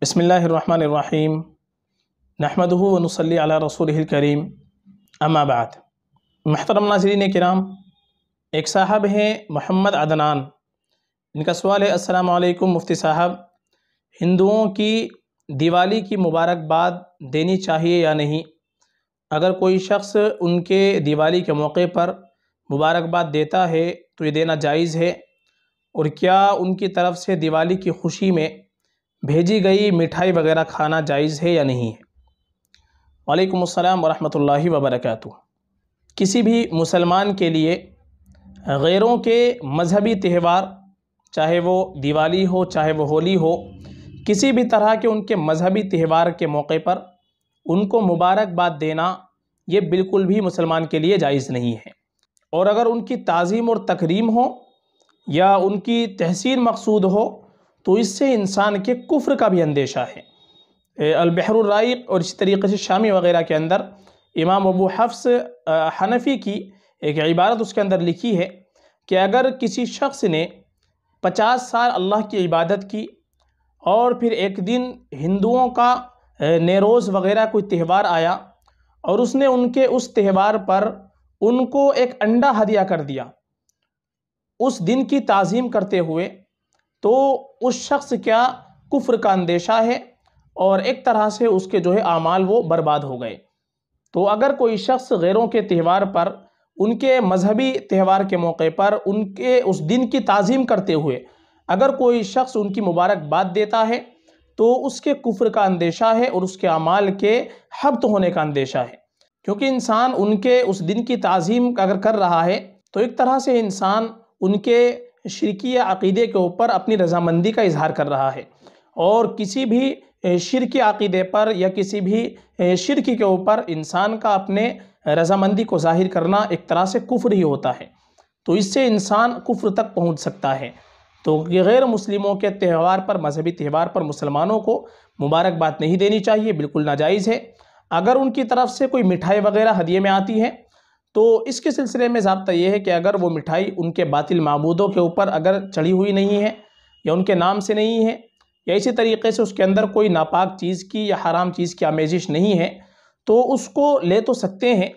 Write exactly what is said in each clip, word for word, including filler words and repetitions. बिस्मिल्लाहिर्रहमानिर्रहीम नहमदुहु व नुसल्ली अला रसूलिहिल करीम अम्मा बाद। महतरम नाज़रीन किराम, एक साहब हैं मोहम्मद अदनान। इनका सवाल है, अस्सलाम वालेकुम मुफ्ती साहब, हिंदुओं की दिवाली की मुबारकबाद देनी चाहिए या नहीं? अगर कोई शख्स उनके दिवाली के मौके पर मुबारकबाद देता है तो ये देना जायज़ है? और क्या उनकी तरफ से दिवाली की खुशी में भेजी गई मिठाई वगैरह खाना जायज़ है या नहीं है? वालेकुम अस्सलाम वरहमतुल्लाहि वबरकातुह। किसी भी मुसलमान के लिए गैरों के मजहबी त्यौहार, चाहे वो दिवाली हो चाहे वो होली हो, किसी भी तरह के उनके मजहबी त्यौहार के मौके पर उनको मुबारकबाद देना ये बिल्कुल भी मुसलमान के लिए जायज़ नहीं है। और अगर उनकी ताज़ीम और तकरीम हो या उनकी तहसीन मकसूद हो तो इससे इंसान के कुफ्र का भी अंदेशा है। अलबहरुर राइक और इसी तरीके से शामी वग़ैरह के अंदर इमाम अबू हफ्स हनफ़ी की एक इबारत उसके अंदर लिखी है कि अगर किसी शख्स ने पचास साल अल्लाह की इबादत की और फिर एक दिन हिंदुओं का नेरोज़ वग़ैरह कोई त्यौहार आया और उसने उनके उस त्यौहार पर उनको एक अंडा हदिया कर दिया उस दिन की ताज़ीम करते हुए, तो उस शख्स क्या कुफ्र का अंदेशा है और एक तरह से उसके जो है आमाल वो बर्बाद हो गए। तो अगर कोई शख्स गैरों के त्यौहार पर उनके मजहबी त्यौहार के मौके पर उनके उस दिन की ताज़ीम करते हुए अगर कोई शख्स उनकी मुबारकबाद देता है तो उसके कुफ्र का अंदेशा है और उसके आमाल के हब्त होने का अंदेशा है, क्योंकि इंसान उनके उस दिन की ताज़ीम अगर कर रहा है तो एक तरह से इंसान उनके शिरकी या अक़ीदे के ऊपर अपनी रजामंदी का इजहार कर रहा है। और किसी भी शिरकी अक़ीदे पर या किसी भी शिरकी के ऊपर इंसान का अपने रजामंदी को जाहिर करना एक तरह से कुफ्र ही होता है, तो इससे इंसान कुफ्र तक पहुंच सकता है। तो गैर मुस्लिमों के त्यौहार पर, मजहबी त्यौहार पर मुसलमानों को मुबारकबाद नहीं देनी चाहिए, बिल्कुल नाजायज़ है। अगर उनकी तरफ से कोई मिठाई वगैरह हदिये में आती है तो इसके सिलसिले में ज़ाब्ता यह है कि अगर वो मिठाई उनके बातिल माबूदों के ऊपर अगर चढ़ी हुई नहीं है या उनके नाम से नहीं है या इसी तरीके से उसके अंदर कोई नापाक चीज़ की या हराम चीज़ की आमेजिश नहीं है तो उसको ले तो सकते हैं,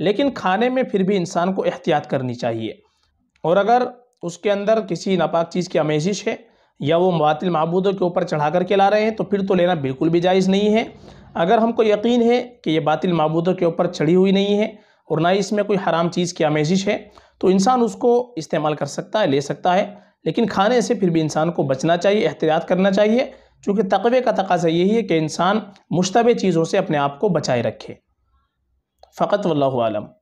लेकिन खाने में फिर भी इंसान को एहतियात करनी चाहिए। और अगर उसके अंदर किसी नापाक चीज़ की आमेजिश है या वो बातिल माबूदों के ऊपर चढ़ा कर के ला रहे हैं तो फिर तो लेना बिल्कुल भी जायज़ नहीं है। अगर हमको यकीन है कि ये बातिल माबूदों के ऊपर चढ़ी हुई नहीं है और ना इसमें कोई हराम चीज़ की आमेजिश है तो इंसान उसको इस्तेमाल कर सकता है, ले सकता है, लेकिन खाने से फिर भी इंसान को बचना चाहिए, एहतियात करना चाहिए, क्योंकि तकवे का तकाज़ा यही है कि इंसान मुश्तबे चीज़ों से अपने आप को बचाए रखे। फ़कत वल्लाहु आलम।